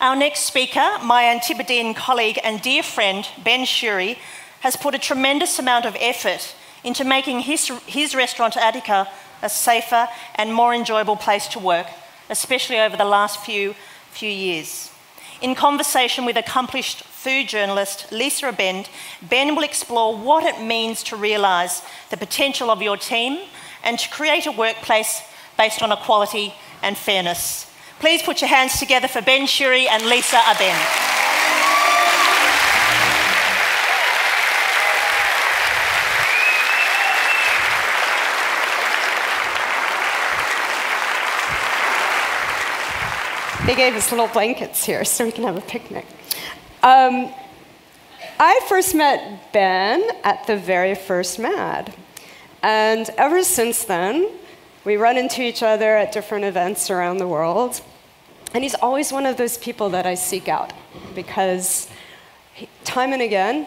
Our next speaker, my Antipodean colleague and dear friend, Ben Shewry, has put a tremendous amount of effort into making his restaurant Attica a safer and more enjoyable place to work, especially over the last few years. In conversation with accomplished food journalist Lisa Abend, Ben will explore what it means to realise the potential of your team and to create a workplace based on equality and fairness. Please put your hands together for Ben Shewry and Lisa Abend. They gave us little blankets here so we can have a picnic. I first met Ben at the very first MAD. And ever since then, we run into each other at different events around the world. And he's always one of those people that I seek out because time and again,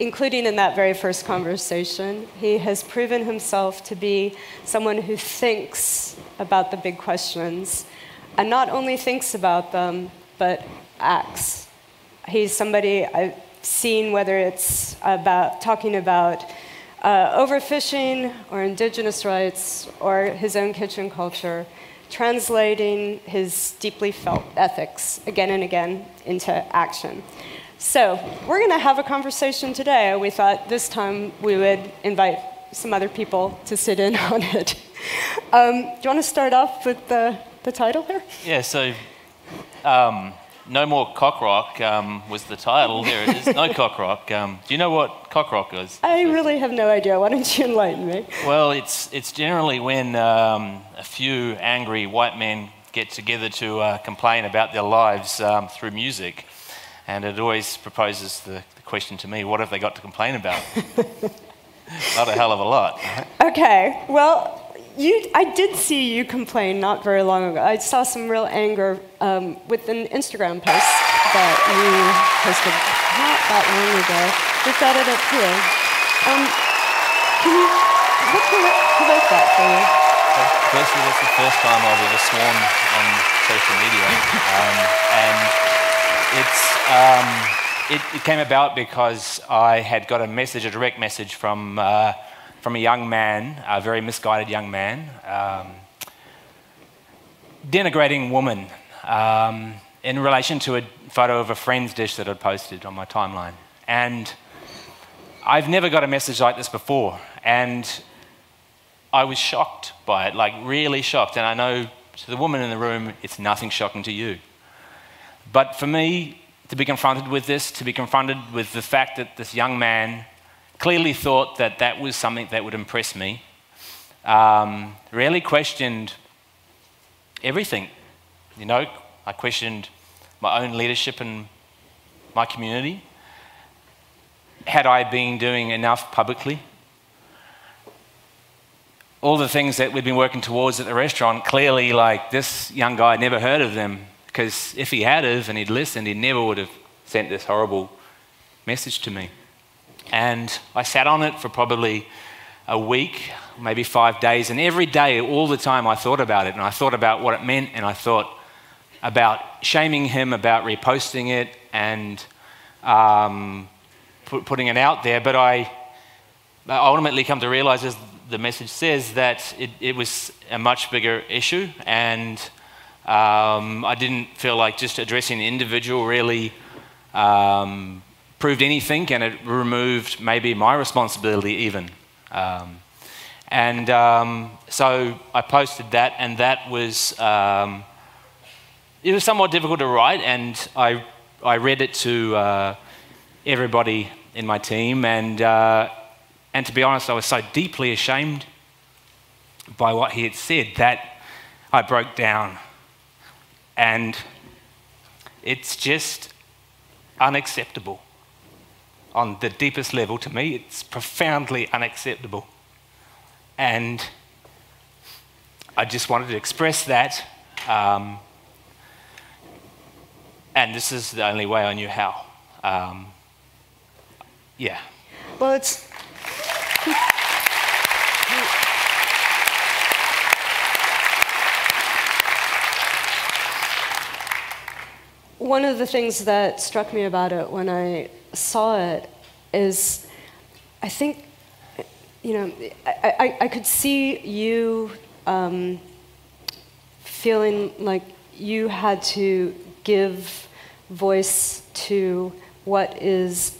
including in that very first conversation, he has proven himself to be someone who thinks about the big questions and not only thinks about them, but acts. He's somebody I've seen, whether it's about talking about overfishing or indigenous rights or his own kitchen culture, translating his deeply felt ethics again and again into action. So we're going to have a conversation today. We thought this time we would invite some other people to sit in on it. Do you want to start off with the title here? Yeah, so No More Cock Rock was the title. There it is, no cock rock. Do you know what cock rock is? I really have no idea. Why don't you enlighten me? Well, it's generally when a few angry white men get together to complain about their lives through music. And it always proposes the question to me, what have they got to complain about? Not a hell of a lot. Okay, well, I did see you complain not very long ago. I saw some real anger with an Instagram post that you posted not that long ago. We've got it up here. Can you provoke that for you? Firstly, that's the first time I've ever sworn on social media. And it came about because I had got a direct message from a young man, a very misguided young man, denigrating women in relation to a photo of a friend's dish that I'd posted on my timeline. And I've never got a message like this before. And I was shocked by it, like really shocked. And I know to the woman in the room, it's nothing shocking to you. But for me, to be confronted with this, to be confronted with the fact that this young man clearly thought that that was something that would impress me, really questioned everything. You know, I questioned my own leadership in my community. Had I been doing enough publicly? All the things that we'd been working towards at the restaurant, clearly, like, this young guy had never heard of them, because if he had and he'd listened, he never would have sent this horrible message to me. And I sat on it for probably a week, maybe 5 days, and every day, all the time, I thought about it, and I thought about what it meant, and I thought about shaming him, about reposting it, and putting it out there. But I ultimately come to realise, as the message says, that it was a much bigger issue, and I didn't feel like just addressing the individual really proved anything, and it removed maybe my responsibility even. So I posted that, and that was, it was somewhat difficult to write, and I read it to everybody in my team, and to be honest, I was so deeply ashamed by what he had said that I broke down. And it's just unacceptable. On the deepest level, to me, it's profoundly unacceptable. And I just wanted to express that. And this is the only way I knew how. Yeah. Well, it's... one of the things that struck me about it when I saw it is, I think, you know, I could see you feeling like you had to give voice to what is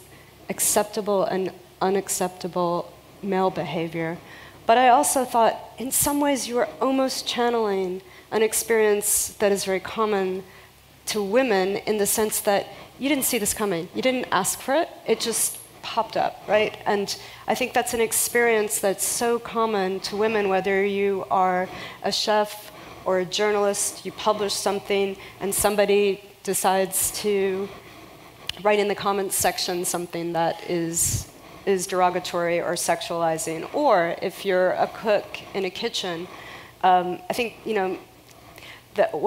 acceptable and unacceptable male behavior. But I also thought, in some ways, you are almost channeling an experience that is very common to women in the sense that you didn't see this coming. You didn't ask for it. It just popped up, right? And I think that's an experience that's so common to women, whether you are a chef or a journalist, you publish something, and somebody decides to write in the comments section something that is derogatory or sexualizing, or if you're a cook in a kitchen. I think, you know,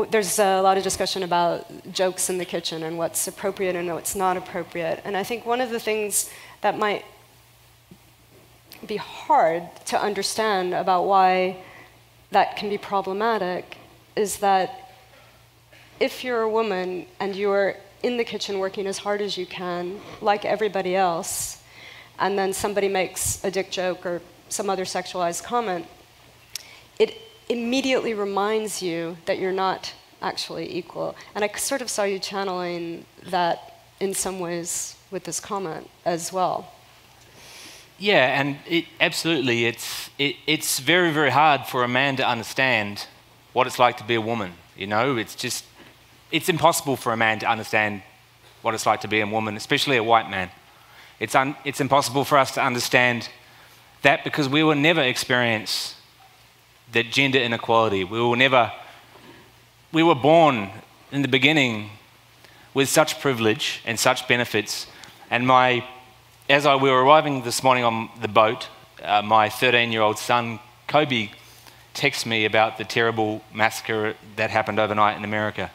there's a lot of discussion about jokes in the kitchen and what's appropriate and what's not appropriate. And I think one of the things that might be hard to understand about why that can be problematic is that if you're a woman and you're in the kitchen working as hard as you can, like everybody else, and then somebody makes a dick joke or some other sexualized comment, it immediately reminds you that you're not actually equal. And I sort of saw you channeling that in some ways with this comment as well. Yeah, and absolutely. It's very, very hard for a man to understand what it's like to be a woman. You know, it's impossible for a man to understand what it's like to be a woman, especially a white man. It's impossible for us to understand that because we will never experience that gender inequality. We were born in the beginning with such privilege and such benefits. And we were arriving this morning on the boat, my 13-year-old son, Kobe, texted me about the terrible massacre that happened overnight in America.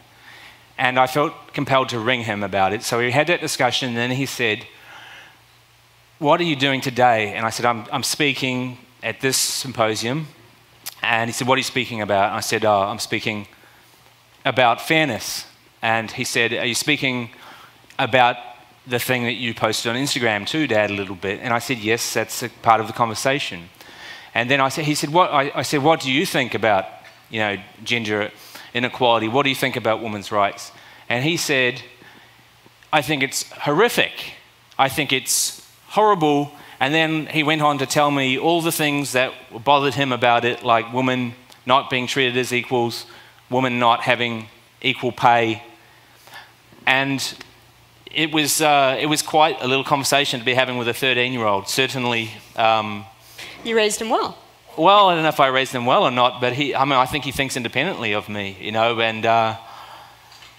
And I felt compelled to ring him about it. So we had that discussion, and then he said, "What are you doing today?" And I said, I'm speaking at this symposium. And he said, "What are you speaking about?" And I said, "Oh, I'm speaking about fairness." And he said, "Are you speaking about the thing that you posted on Instagram too, Dad, a little bit?" And I said, "Yes, that's a part of the conversation." And then I said, "What do you think about, you know, gender inequality? What do you think about women's rights?" And he said, "I think it's horrific. I think it's horrible," and then he went on to tell me all the things that bothered him about it, like women not being treated as equals, women not having equal pay. And it was quite a little conversation to be having with a 13-year-old, certainly. You raised him well. Well, I don't know if I raised him well or not, but I think he thinks independently of me, you know, and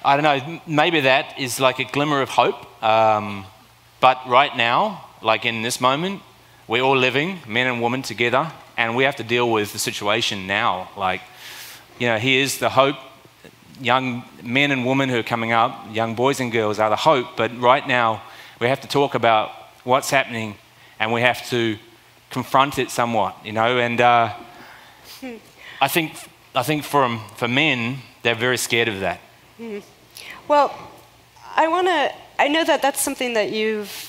I don't know, maybe that is like a glimmer of hope. But right now, like in this moment, we're all living, men and women together, and we have to deal with the situation now. Like, you know, here's the hope. Young men and women who are coming up, young boys and girls are the hope, but right now, we have to talk about what's happening, and we have to confront it somewhat, you know, and I think for men, they're very scared of that. Mm. Well, I know that that's something that you've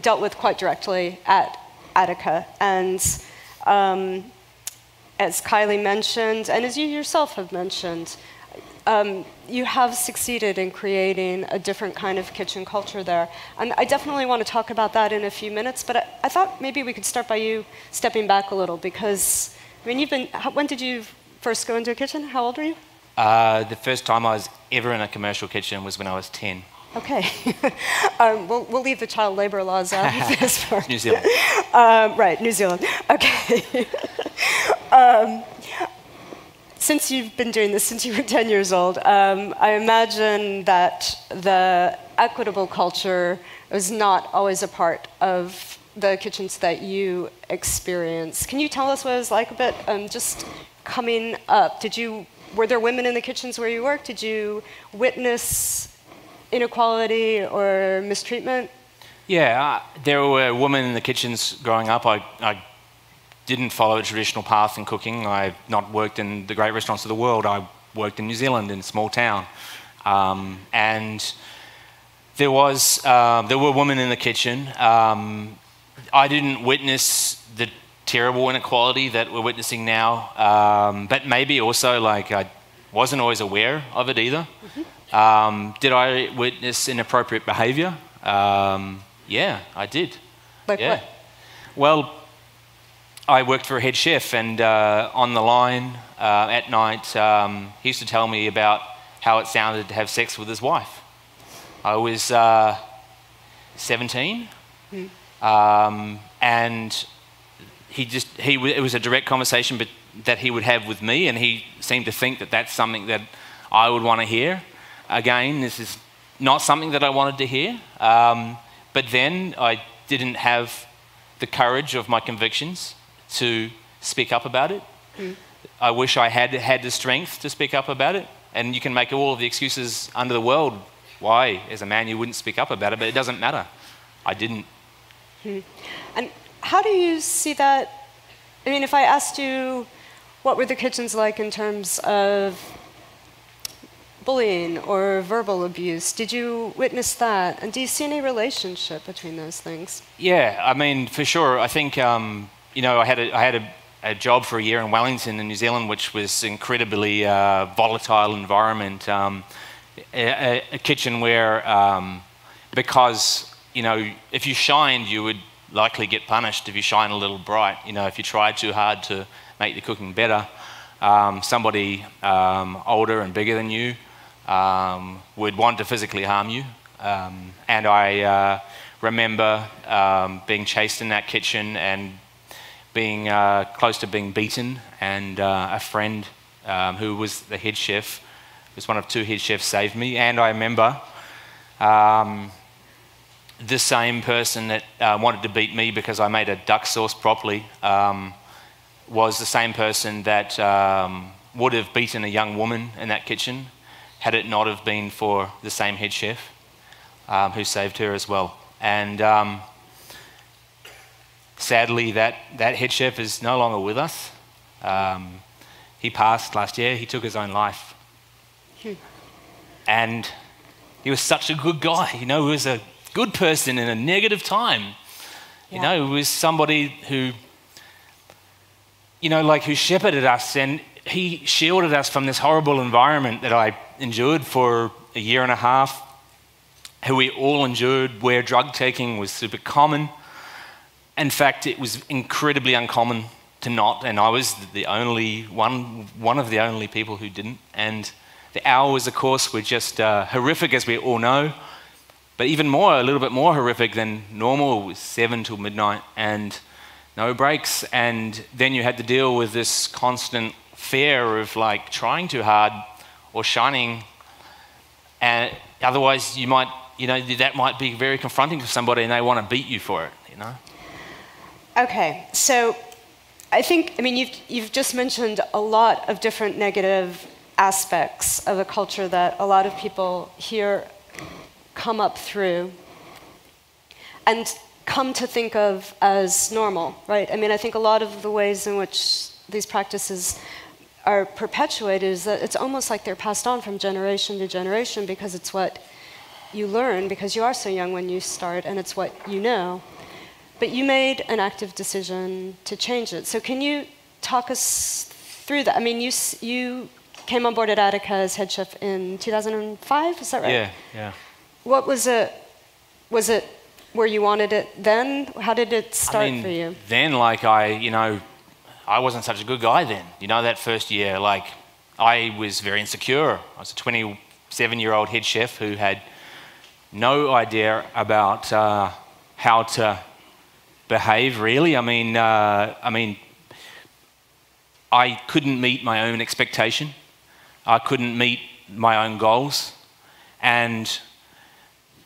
dealt with quite directly at Attica, and as Kylie mentioned, and as you yourself have mentioned, you have succeeded in creating a different kind of kitchen culture there. And I definitely want to talk about that in a few minutes, but I thought maybe we could start by you stepping back a little, because, I mean, when did you first go into a kitchen? How old were you? The first time I was ever in a commercial kitchen was when I was 10. Okay. We'll leave the child labour laws out of this part. New Zealand. Right, New Zealand. Okay. Since you've been doing this since you were 10 years old, I imagine that the equitable culture is not always a part of the kitchens that you experience. Can you tell us what it was like a bit? Just coming up, were there women in the kitchens where you worked? Did you witness inequality or mistreatment? Yeah, there were women in the kitchens growing up. I didn't follow a traditional path in cooking. I've not worked in the great restaurants of the world. I worked in New Zealand in a small town. And there were women in the kitchen. I didn't witness the terrible inequality that we're witnessing now, but maybe also like I wasn't always aware of it either. Mm-hmm. Did I witness inappropriate behaviour? Yeah, I did. Like yeah. What? Well, I worked for a head chef, and on the line at night, he used to tell me about how it sounded to have sex with his wife. I was 17, mm. And it was a direct conversation that he would have with me, and he seemed to think that that's something that I would want to hear. Again, this is not something that I wanted to hear, but then I didn't have the courage of my convictions to speak up about it. Mm. I wish I had the strength to speak up about it, and you can make all of the excuses under the world why, as a man, you wouldn't speak up about it, but it doesn't matter. I didn't. Mm. And how do you see that? I mean, if I asked you what were the kitchens like in terms of bullying or verbal abuse, did you witness that? And do you see any relationship between those things? Yeah, I mean, for sure. I think, you know, I had a job for a year in Wellington in New Zealand, which was incredibly volatile environment, a kitchen where, because, you know, if you shined, you would likely get punished if you shine a little bright. You know, if you try too hard to make the cooking better, somebody older and bigger than you would want to physically harm you. And I remember being chased in that kitchen and being close to being beaten. And a friend who was the head chef, was one of two head chefs, saved me. And I remember the same person that wanted to beat me because I made a duck sauce properly was the same person that would have beaten a young woman in that kitchen had it not have been for the same head chef who saved her as well. And sadly, that head chef is no longer with us. He passed last year. He took his own life. Hmm. And he was such a good guy. You know, he was a good person in a negative time. Yeah. You know, he was somebody who, you know, like who shepherded us, and he shielded us from this horrible environment that I endured for a year and a half, who we all endured, where drug taking was super common. In fact, it was incredibly uncommon to not, and I was the only one of the only people who didn't. And the hours, of course, were just horrific, as we all know, but even more, a little bit more horrific than normal. It was 7 till midnight, and no breaks. And then you had to deal with this constant fear of like trying too hard or shining, and otherwise you might, you know, that might be very confronting to somebody, and they want to beat you for it, you know. Okay, so I think, I mean, you've just mentioned a lot of different negative aspects of a culture that a lot of people here come up through and come to think of as normal, right? I mean, I think a lot of the ways in which these practices are perpetuated is that it's almost like they're passed on from generation to generation because it's what you learn, because you are so young when you start, and it's what you know. But you made an active decision to change it. So can you talk us through that? I mean, you came on board at Attica as head chef in 2005, is that right? Yeah, yeah. What was it where you wanted it then? How did it start for you? Then, like you know, I wasn't such a good guy then. You know, that first year, like, I was very insecure. I was a 27-year-old head chef who had no idea about how to behave, really. I mean, I couldn't meet my own expectation. I couldn't meet my own goals. And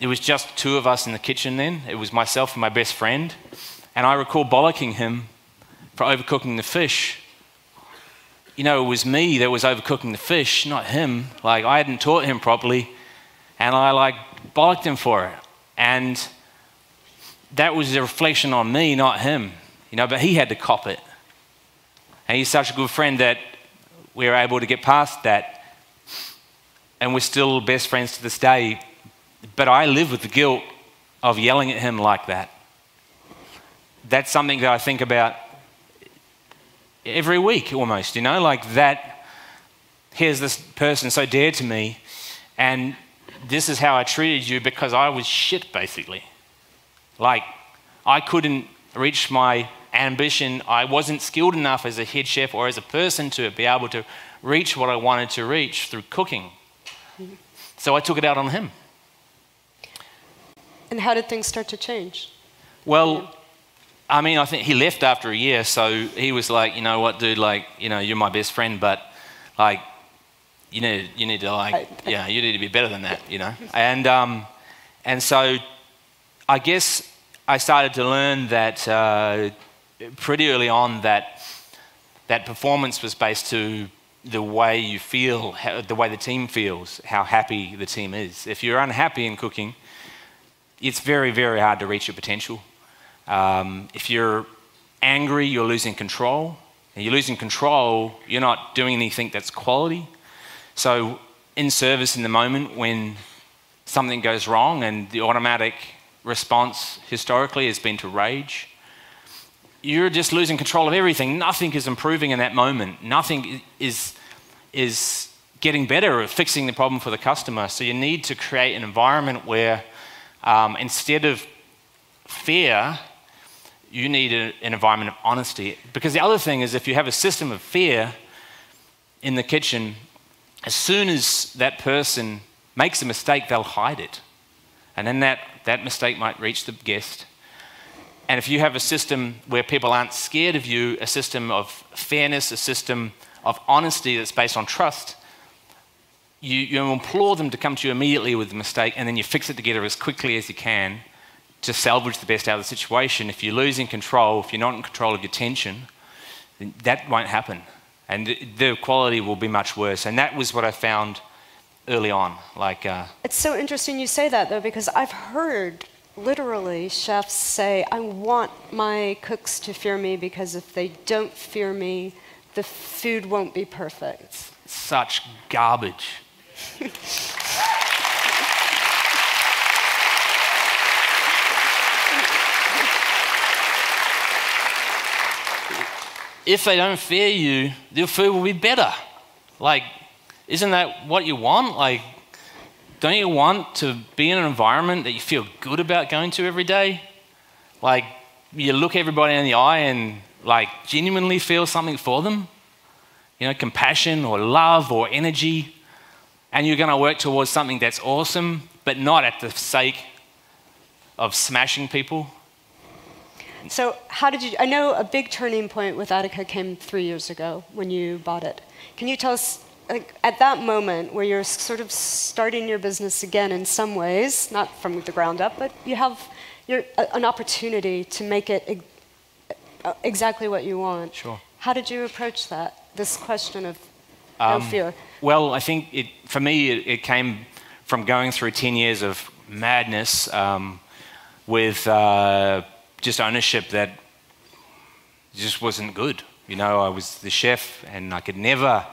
it was just two of us in the kitchen then. It was myself and my best friend. And I recall bollocking him for overcooking the fish. You know, it was me that was overcooking the fish, not him. Like, I hadn't taught him properly. And I, like, bollocked him for it. And that was a reflection on me, not him. You know, but he had to cop it. And he's such a good friend that we were able to get past that and we're still best friends to this day, but I live with the guilt of yelling at him like that. That's something that I think about every week almost, you know, like that, here's this person so dear to me, and this is how I treated you because I was shit, basically. Like, I couldn't reach my ambition. I wasn't skilled enough as a head chef or as a person to be able to reach what I wanted to reach through cooking. So I took it out on him. And how did things start to change? Well, I mean, I think he left after a year, so he was like, you know what, dude, like, you know, you're my best friend, but, like, you need to, like, yeah, you need to be better than that, you know? And so I guess I started to learn that pretty early on that performance was based to the way you feel, the way the team feels, how happy the team is. If you're unhappy in cooking, it's very, very hard to reach your potential. If you're angry, you're losing control. And you're losing control, you're not doing anything that's quality. So in service in the moment, when something goes wrong and the automatic response historically has been to rage, you're just losing control of everything. Nothing is improving in that moment. Nothing is getting better or fixing the problem for the customer. So you need to create an environment where instead of fear, you need an environment of honesty. Because the other thing is, if you have a system of fear in the kitchen, as soon as that person makes a mistake, they'll hide it. And then that mistake might reach the guest. And if you have a system where people aren't scared of you, a system of fairness, a system of honesty that's based on trust, you implore them to come to you immediately with the mistake, and then you fix it together as quickly as you can to salvage the best out of the situation. If you're losing control, if you're not in control of your tension, then that won't happen. And the quality will be much worse. And that was what I found early on. Like, it's so interesting you say that, though, because I've heard literally chefs say, I want my cooks to fear me because if they don't fear me, the food won't be perfect. It's such garbage. If they don't fear you, your food will be better. Like, isn't that what you want? Like, don't you want to be in an environment that you feel good about going to every day? Like, you look everybody in the eye and, like, genuinely feel something for them? You know, compassion or love or energy. And you're going to work towards something that's awesome, but not at the sake of smashing people. So how did you, I know a big turning point with Attica came 3 years ago when you bought it. Can you tell us, like, at that moment where you're sort of starting your business again in some ways, not from the ground up, but you have an opportunity to make it exactly what you want. Sure. How did you approach that, this question of no fear? Well, I think for me, it came from going through 10 years of madness with... just ownership that just wasn't good. You know, I was the chef and I could never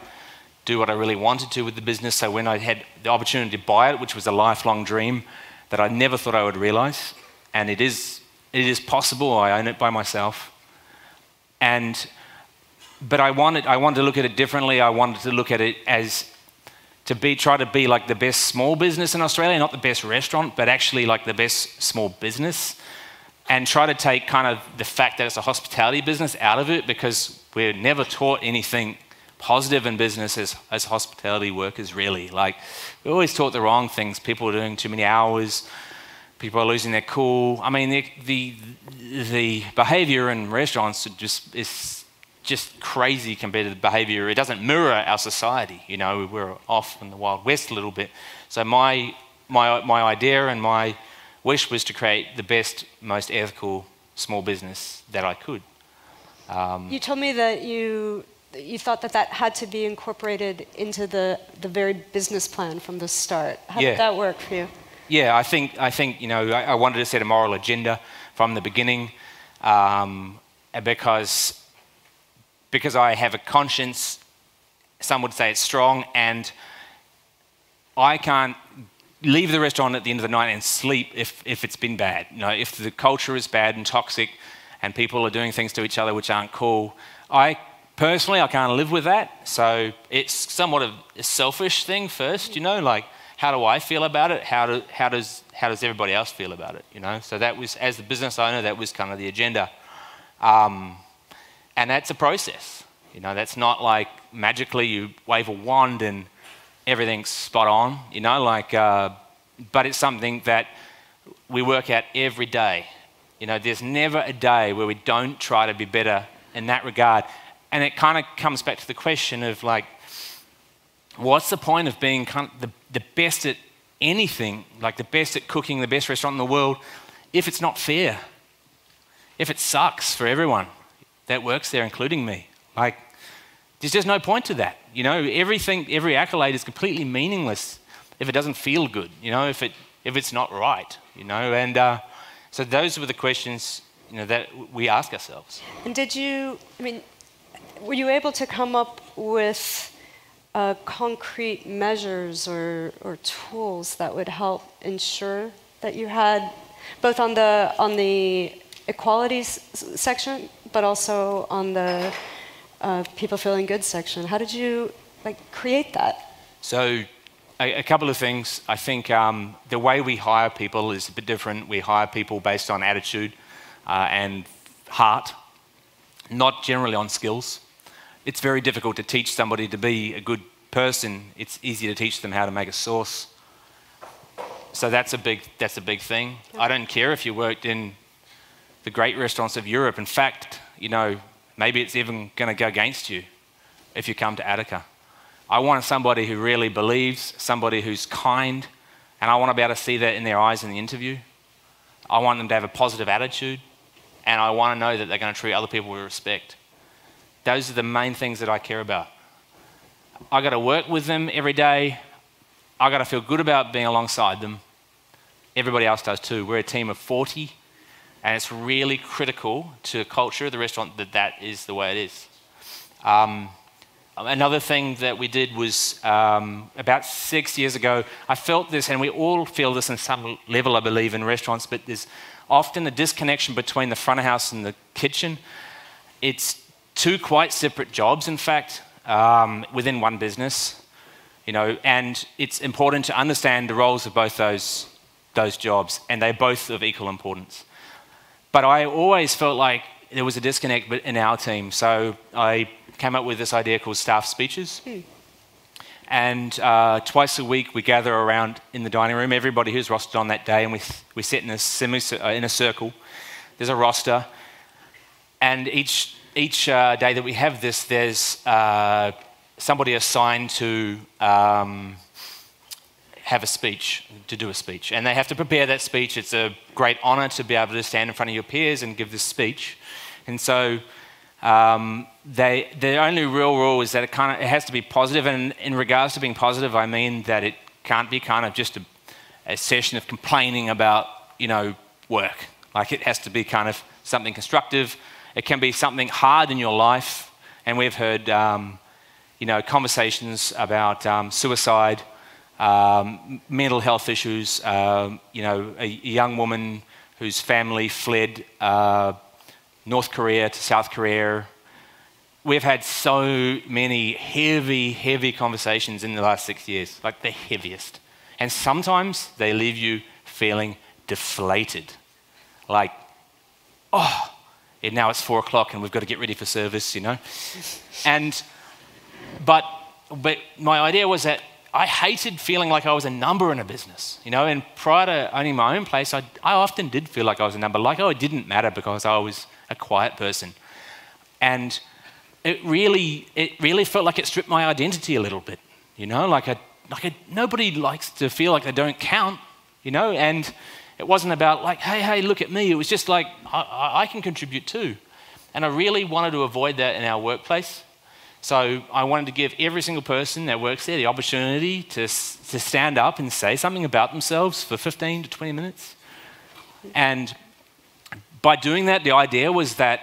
do what I really wanted to with the business. So when I had the opportunity to buy it, which was a lifelong dream that I never thought I would realize, and it is possible, I own it by myself. But I wanted to look at it differently. I wanted to look at it as try to be like the best small business in Australia, not the best restaurant, but actually like the best small business. And try to take kind of the fact that it's a hospitality business out of it, because we're never taught anything positive in business as hospitality workers, really. Like, we're always taught the wrong things. People are doing too many hours. People are losing their cool. I mean, the behavior in restaurants is just crazy compared to the behavior. It doesn't mirror our society. You know, we're off in the Wild West a little bit. So my idea and my wish was to create the best, most ethical small business that I could. You told me that you thought that had to be incorporated into the very business plan from the start. How did that work for you? Yeah, I think you know, I wanted to set a moral agenda from the beginning, because I have a conscience. Some would say it's strong, and I can't leave the restaurant at the end of the night and sleep if it's been bad. You know, if the culture is bad and toxic and people are doing things to each other which aren't cool, I can't live with that. So it's somewhat of a selfish thing first, you know, like how do I feel about it? How does everybody else feel about it, you know? So that was, as the business owner, that was kind of the agenda. And that's a process, you know, that's not like magically you wave a wand and everything's spot on, you know, like, but it's something that we work at every day. You know, there's never a day where we don't try to be better in that regard. And it kind of comes back to the question of like, what's the point of being kind of the best at anything, like the best at cooking, the best restaurant in the world, if it's not fair? If it sucks for everyone that works there, including me, like, there's just no point to that. You know, everything, every accolade is completely meaningless if it doesn't feel good, you know, if it's not right, you know, and so those were the questions, you know, that we ask ourselves. And did you, I mean, were you able to come up with concrete measures or tools that would help ensure that you had, both on the equality section, but also on the people feeling good section? How did you like create that? So a couple of things. I think the way we hire people is a bit different. We hire people based on attitude and heart, not generally on skills. It's very difficult to teach somebody to be a good person. It's easy to teach them how to make a sauce. So that's a big thing. Okay. I don't care if you worked in the great restaurants of Europe. In fact, you know, maybe it's even going to go against you if you come to Attica. I want somebody who really believes, somebody who's kind, and I want to be able to see that in their eyes in the interview. I want them to have a positive attitude, and I want to know that they're going to treat other people with respect. Those are the main things that I care about. I got to work with them every day. I got to feel good about being alongside them. Everybody else does too. We're a team of 40, and it's really critical to the culture of the restaurant that that is the way it is. Another thing that we did was about 6 years ago, I felt this, and we all feel this in some level, I believe, in restaurants, but there's often a disconnection between the front of house and the kitchen. It's two quite separate jobs, in fact, within one business, you know, and it's important to understand the roles of both those jobs, and they're both of equal importance. But I always felt like there was a disconnect in our team, so I came up with this idea called staff speeches. And twice a week we gather around in the dining room, everybody who's rostered on that day, and we sit in a circle. There's a roster, and each day that we have this, there's somebody assigned to have a speech, to do a speech. And they have to prepare that speech. It's a great honor to be able to stand in front of your peers and give this speech. And so the only real rule is that it has to be positive. And in regards to being positive, I mean that it can't be kind of just a session of complaining about, you know, work. Like, it has to be kind of something constructive. It can be something hard in your life. And we've heard, you know, conversations about suicide, mental health issues, you know, a young woman whose family fled North Korea to South Korea. We've had so many heavy, heavy conversations in the last 6 years, like the heaviest. And sometimes they leave you feeling deflated. Like, oh, and now it's 4 o'clock and we've got to get ready for service, you know? And, but my idea was that I hated feeling like I was a number in a business, you know, and prior to owning my own place, I often did feel like I was a number, like, oh, it didn't matter because I was a quiet person. And it really felt like it stripped my identity a little bit, you know, like nobody likes to feel like they don't count, you know, and it wasn't about like, hey, look at me. It was just like, I can contribute too. And I really wanted to avoid that in our workplace. So I wanted to give every single person that works there the opportunity to stand up and say something about themselves for 15 to 20 minutes. And by doing that, the idea was that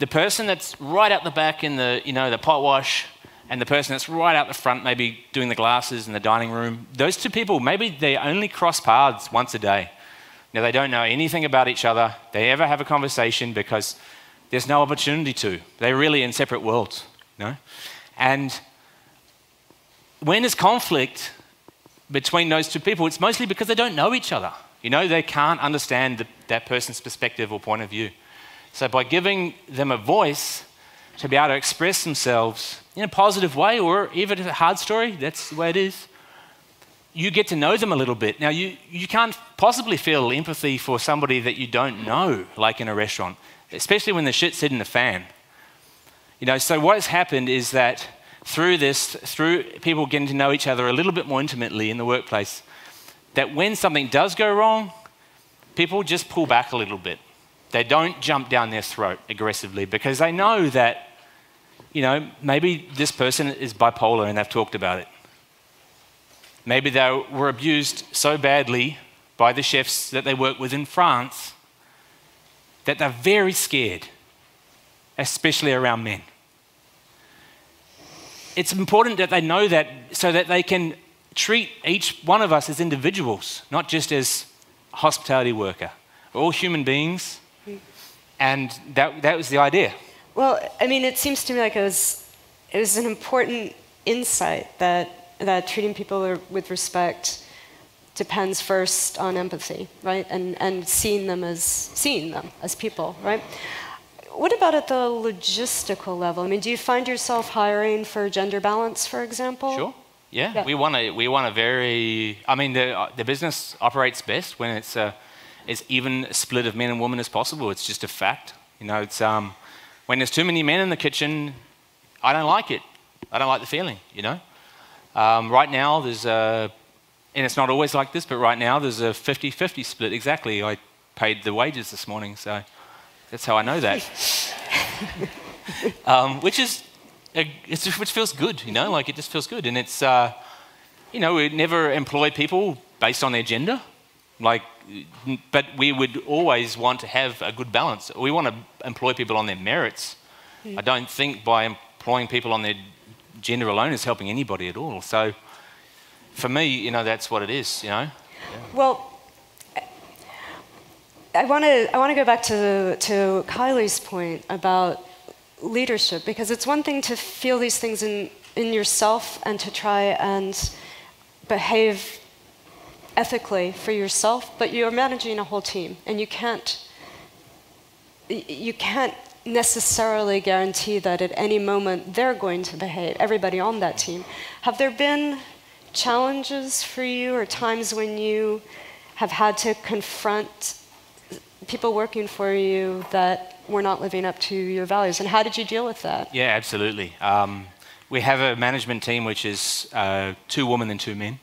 the person that's right out the back in the, you know, the pot wash and the person that's right out the front, maybe doing the glasses in the dining room, those two people, maybe they only cross paths once a day. Now, they don't know anything about each other. They ever have a conversation because there's no opportunity to. They're really in separate worlds, you know? And when there's conflict between those two people, it's mostly because they don't know each other. You know, they can't understand that person's perspective or point of view. So by giving them a voice to be able to express themselves in a positive way, or even a hard story, that's the way it is, you get to know them a little bit. Now, you can't possibly feel empathy for somebody that you don't know, like in a restaurant, especially when the shit's hitting the fan. You know, so what has happened is that through this, through people getting to know each other a little bit more intimately in the workplace, that when something does go wrong, people just pull back a little bit. They don't jump down their throat aggressively because they know that, you know, maybe this person is bipolar and they've talked about it. Maybe they were abused so badly by the chefs that they work with in France that they're very scared, especially around men. It's important that they know that so that they can treat each one of us as individuals, not just as a hospitality worker. We're all human beings, and that was the idea. Well, I mean, it seems to me like it was an important insight that treating people with respect depends first on empathy, right? And seeing them as people, right? What about at the logistical level? I mean, do you find yourself hiring for gender balance, for example? Sure. Yeah. We want a very. I mean, the business operates best when it's as even a split of men and women as possible. It's just a fact. You know, it's when there's too many men in the kitchen, I don't like it. I don't like the feeling. You know. Right now, there's a, and it's not always like this, but right now there's a 50-50 split. Exactly. I paid the wages this morning, so that's how I know that. Which feels good, you know, like it just feels good. And it's, you know, we never employ people based on their gender, like, but we would always want to have a good balance. We want to employ people on their merits. Mm. I don't think by employing people on their gender alone is helping anybody at all. So for me, you know, that's what it is, you know. Yeah. Well, I want to go back to Kylie's point about leadership, because it's one thing to feel these things in yourself and to try and behave ethically for yourself, but you're managing a whole team, and you can't necessarily guarantee that at any moment they're going to behave, everybody on that team. Have there been challenges for you or times when you have had to confront people working for you that were not living up to your values, and how did you deal with that? Yeah, absolutely. We have a management team which is 2 women and 2 men.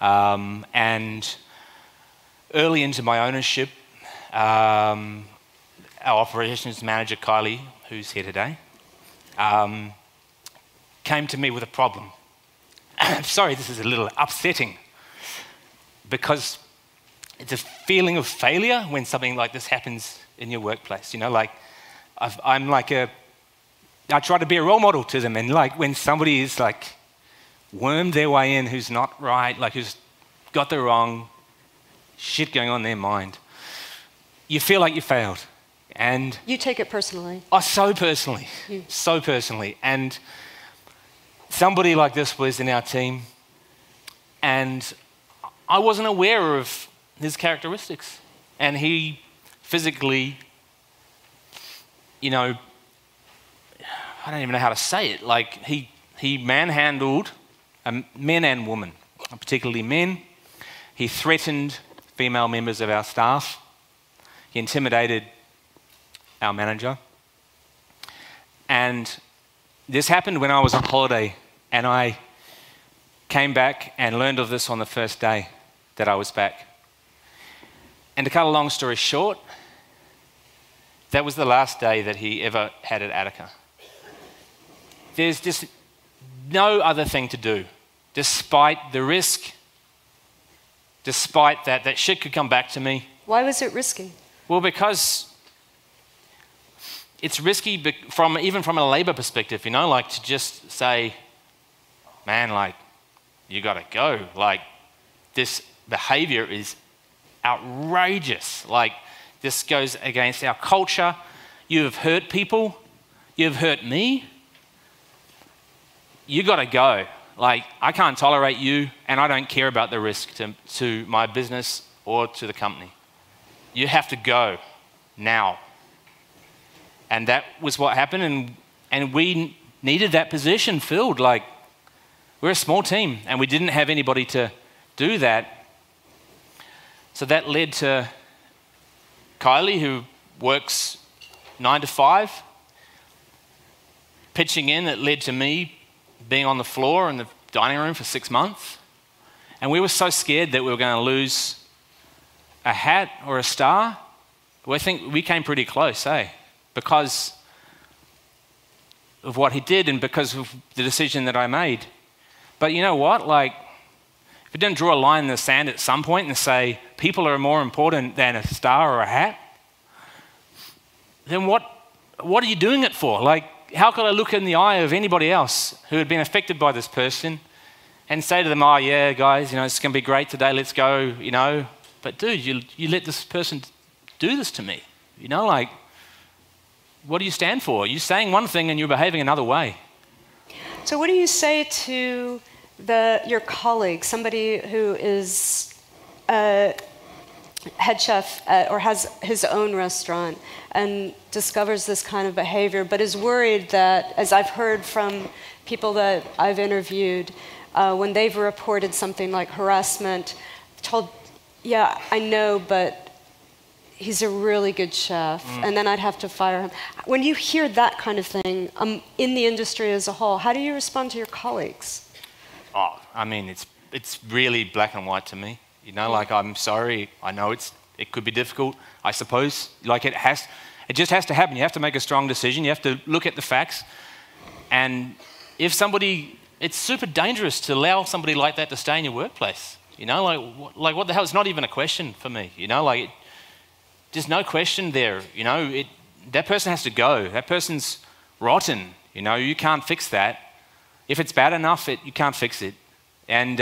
And early into my ownership, our operations manager, Kylie, who's here today, came to me with a problem. I'm sorry, this is a little upsetting, because it's a feeling of failure when something like this happens in your workplace. You know, like, I try to be a role model to them, and like when somebody is like wormed their way in who's not right, like who's got the wrong shit going on in their mind, you feel like you failed. And you take it personally. Oh, so personally. Mm. So personally. And somebody like this was in our team, and I wasn't aware of his characteristics. And he physically, you know, I don't even know how to say it, like he manhandled men and women, particularly men. He threatened female members of our staff. He intimidated our manager. And this happened when I was on holiday, and I came back and learned of this on the first day that I was back. And to cut a long story short, that was the last day that he ever had at Attica. There's just no other thing to do, despite the risk, despite that shit could come back to me. Why was it risky? Well, because it's risky even from a Labor perspective, you know, like to just say, man, like, you got to go. Like, this behaviour is outrageous. Like, this goes against our culture. You have hurt people. You have hurt me. You got to go. Like, I can't tolerate you, and I don't care about the risk to my business or to the company. You have to go now. And that was what happened, and we needed that position filled. Like, we're a small team, and we didn't have anybody to do that. So that led to Kylie, who works 9 to 5, pitching in. It led to me being on the floor in the dining room for 6 months. And we were so scared that we were going to lose a hat or a star. We think we came pretty close, eh? Because of what he did and because of the decision that I made. But you know what? Like, if we didn't draw a line in the sand at some point and say, people are more important than a star or a hat, then what are you doing it for? Like, how could I look in the eye of anybody else who had been affected by this person and say to them, oh, yeah, guys, you know, it's going to be great today, let's go, you know. But, dude, you let this person do this to me. You know, like, what do you stand for? You're saying one thing and you're behaving another way. So what do you say to your colleague, somebody who is a head chef or has his own restaurant and discovers this kind of behavior, but is worried that, as I've heard from people that I've interviewed, when they've reported something like harassment, told, yeah, I know, but he's a really good chef, and then I'd have to fire him. When you hear that kind of thing in the industry as a whole, how do you respond to your colleagues? Oh, I mean, it's really black and white to me. You know, like, I'm sorry, I know it could be difficult, I suppose. Like, it just has to happen. You have to make a strong decision. You have to look at the facts. And if somebody, it's super dangerous to allow somebody like that to stay in your workplace. You know, like what the hell? It's not even a question for me. You know, like, there's no question there. You know, that person has to go. That person's rotten. You know, you can't fix that. If it's bad enough, you can't fix it. And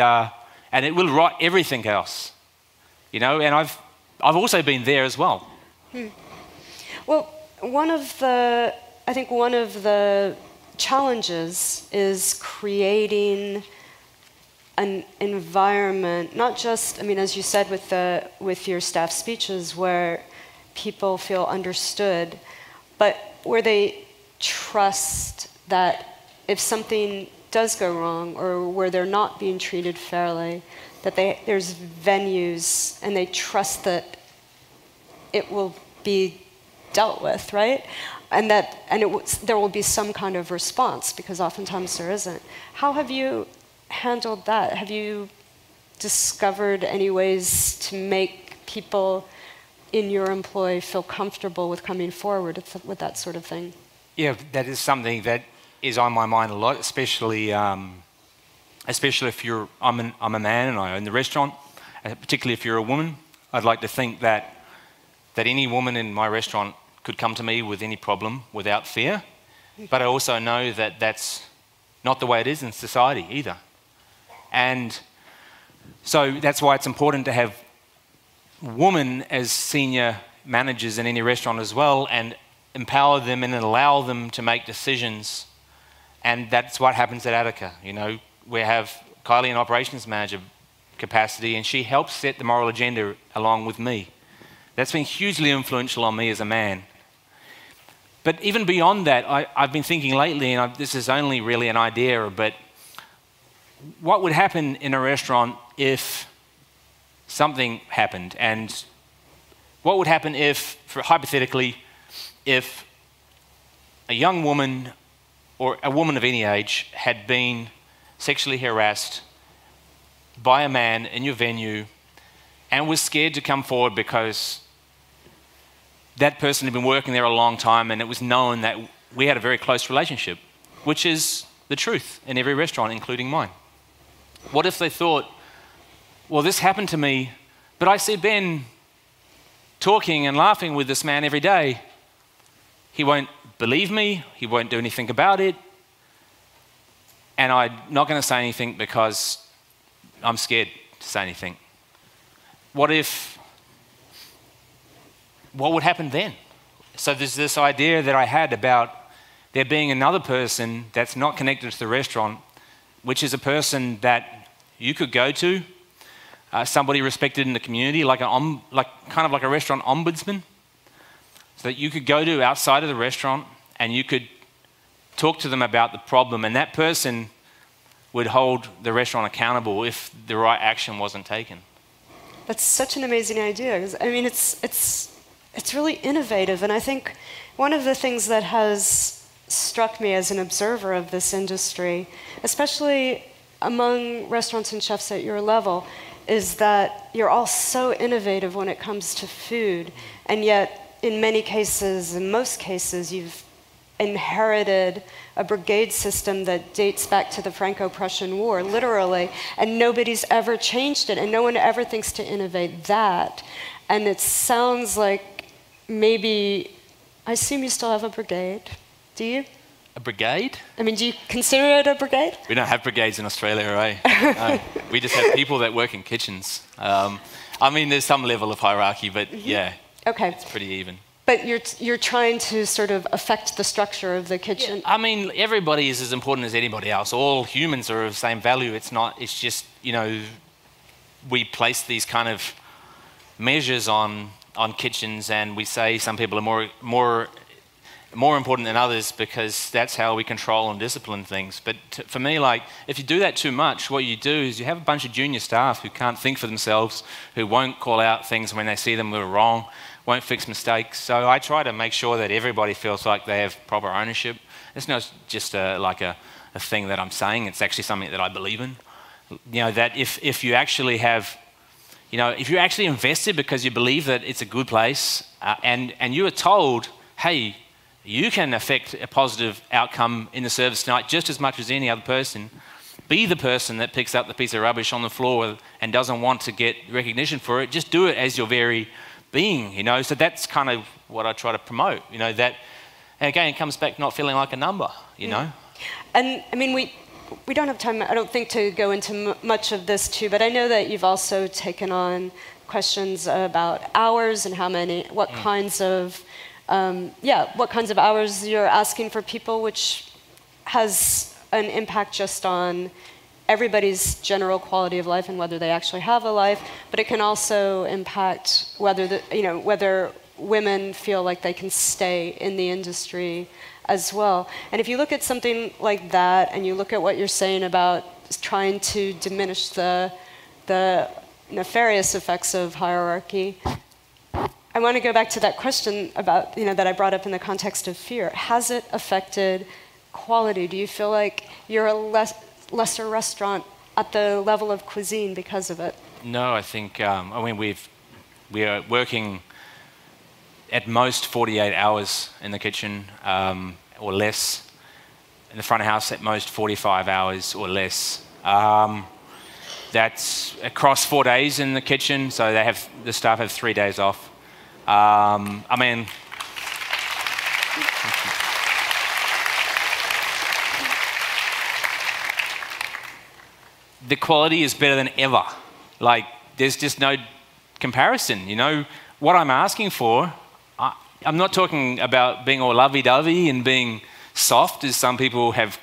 it will rot everything else. You know, and I've also been there as well. Well, I think one of the challenges is creating an environment, not just, I mean, as you said with your staff speeches, where people feel understood, but where they trust that if something does go wrong or where they're not being treated fairly, that there's venues and they trust that it will be dealt with, right? And there will be some kind of response, because oftentimes there isn't. How have you handled that? Have you discovered any ways to make people in your employ feel comfortable with coming forward with that sort of thing? Yeah, that is something that is on my mind a lot, especially if you're, I'm a man and I own the restaurant, particularly if you're a woman. I'd like to think that any woman in my restaurant could come to me with any problem without fear, but I also know that that's not the way it is in society either. And so that's why it's important to have women as senior managers in any restaurant as well, and empower them and allow them to make decisions. And that's what happens at Attica. You know, we have Kylie in operations manager capacity, and she helps set the moral agenda along with me. That's been hugely influential on me as a man. But even beyond that, I've been thinking lately, and this is only really an idea, but what would happen in a restaurant if something happened? And what would happen if, hypothetically, if a young woman or a woman of any age had been sexually harassed by a man in your venue and was scared to come forward because that person had been working there a long time and it was known that we had a very close relationship, which is the truth in every restaurant, including mine. What if they thought, well, this happened to me, but I see Ben talking and laughing with this man every day. He won't believe me. He won't do anything about it. And I'm not going to say anything because I'm scared to say anything. What would happen then? So there's this idea that I had about there being another person that's not connected to the restaurant, which is a person that you could go to, somebody respected in the community, kind of like a restaurant ombudsman, so that you could go to outside of the restaurant and you could talk to them about the problem, and that person would hold the restaurant accountable if the right action wasn't taken. That's such an amazing idea. I mean, it's really innovative, and I think one of the things that has struck me as an observer of this industry, especially among restaurants and chefs at your level, is that you're all so innovative when it comes to food, and yet in many cases, in most cases, you've inherited a brigade system that dates back to the Franco-Prussian War, literally, and nobody's ever changed it, and no one ever thinks to innovate that. And it sounds like maybe, I assume you still have a brigade, do you? A brigade? I mean, do you consider it a brigade? We don't have brigades in Australia, right? No. We just have people that work in kitchens. I mean, there's some level of hierarchy, but yeah, okay, it's pretty even. But you're trying to sort of affect the structure of the kitchen. Yeah, I mean, everybody is as important as anybody else. All humans are of the same value. It's just, you know, we place these kind of measures on kitchens, and we say some people are more important than others because that's how we control and discipline things. But for me, like, if you do that too much, what you do is you have a bunch of junior staff who can't think for themselves, who won't call out things when they see them that are wrong, won't fix mistakes. So I try to make sure that everybody feels like they have proper ownership. It's not just like a thing that I'm saying, it's actually something that I believe in. You know, that if you actually have, you know, if you're actually invested because you believe that it's a good place, and you are told, hey, you can affect a positive outcome in the service tonight just as much as any other person, be the person that picks up the piece of rubbish on the floor and doesn't want to get recognition for it, just do it as your very being, you know. So that's kind of what I try to promote, you know, that, and again, it comes back to not feeling like a number, you know. And I mean, we don't have time, I don't think, to go into much of this too, but I know that you've also taken on questions about hours and how many, what kinds of, what kinds of hours you're asking for people, which has an impact just on everybody's general quality of life and whether they actually have a life, but it can also impact whether whether women feel like they can stay in the industry as well. And if you look at something like that, and you look at what you're saying about trying to diminish the nefarious effects of hierarchy, I want to go back to that question about, you know, that I brought up in the context of fear. Has it affected quality? Do you feel like you're a lesser restaurant at the level of cuisine because of it? No, I think, I mean, we are working at most 48 hours in the kitchen or less. In the front of house, at most 45 hours or less. That's across 4 days in the kitchen, so they have, the staff have 3 days off. I mean, the quality is better than ever. Like, there's just no comparison, you know. What I'm asking for, I'm not talking about being all lovey-dovey and being soft, as some people have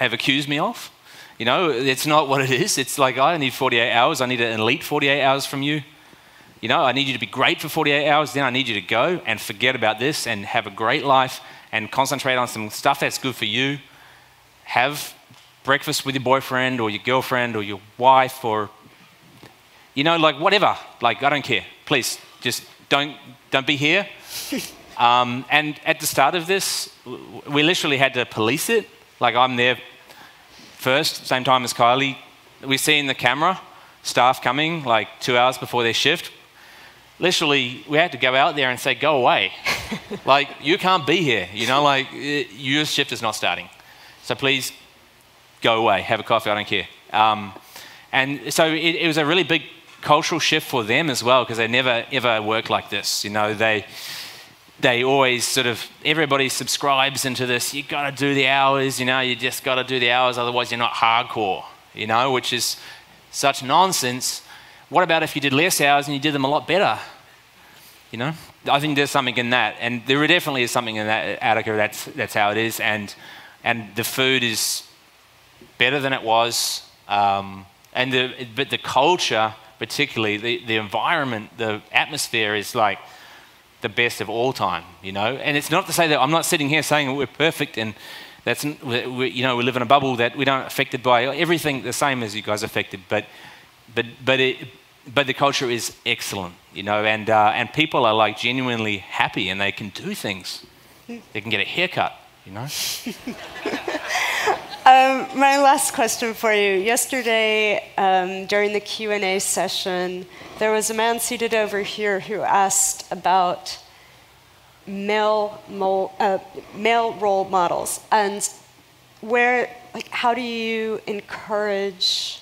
accused me of. You know, it's not what it is. It's like, I need 48 hours. I need an elite 48 hours from you. You know, I need you to be great for 48 hours. Then I need you to go and forget about this and have a great life and concentrate on some stuff that's good for you. Have breakfast with your boyfriend or your girlfriend or your wife, or, you know, like, whatever. Like, I don't care. Please, just don't be here. And at the start of this, we literally had to police it. Like, I'm there first, same time as Kylie. We see in the camera staff coming like 2 hours before their shift. Literally, we had to go out there and say, go away. Like, you can't be here. You know, like, your shift is not starting. So please, go away, have a coffee, I don't care. And so it was a really big cultural shift for them as well, because they never, ever worked like this. You know, they always sort of, everybody subscribes into this, you got to do the hours, you know, you just got to do the hours, otherwise you're not hardcore, you know, which is such nonsense. What about if you did less hours and you did them a lot better? You know, I think there's something in that, and there definitely is something in that at Attica. That's how it is, and the food is better than it was, but the culture, particularly the environment, the atmosphere is like the best of all time. You know, and it's not to say that I'm not sitting here saying we're perfect and that's you know, we live in a bubble that we don't affected by everything the same as you guys affected, but the culture is excellent, you know, and people are like genuinely happy and they can do things. They can get a haircut, you know. My last question for you. Yesterday, during the Q&A session, there was a man seated over here who asked about male role models and how do you encourage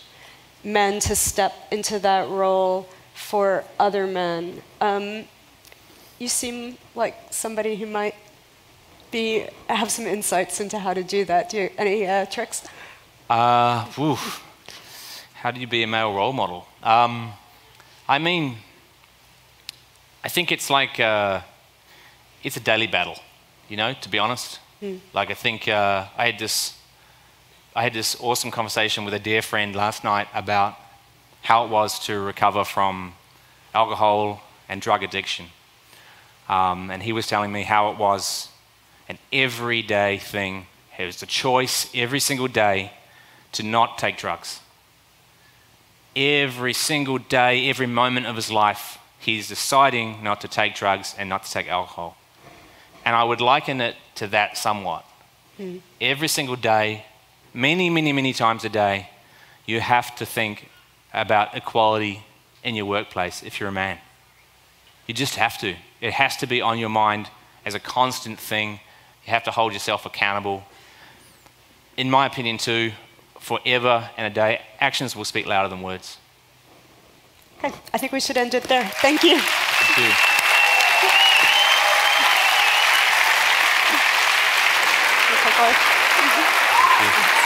men to step into that role for other men. You seem like somebody who might have some insights into how to do that. Do you have any tricks? How do you be a male role model? I mean, I think it's like it's a daily battle, you know, to be honest. Mm. Like I think I had this awesome conversation with a dear friend last night about how it was to recover from alcohol and drug addiction. And he was telling me how it was an everyday thing. It was a choice every single day to not take drugs. Every single day, every moment of his life, he's deciding not to take drugs and not to take alcohol. And I would liken it to that somewhat. Mm. Every single day, many, many, many times a day, you have to think about equality in your workplace if you're a man. You just have to. It has to be on your mind as a constant thing. You have to hold yourself accountable. In my opinion too, forever and a day, actions will speak louder than words. Okay, I think we should end it there. Thank you. Thank you. Thank you.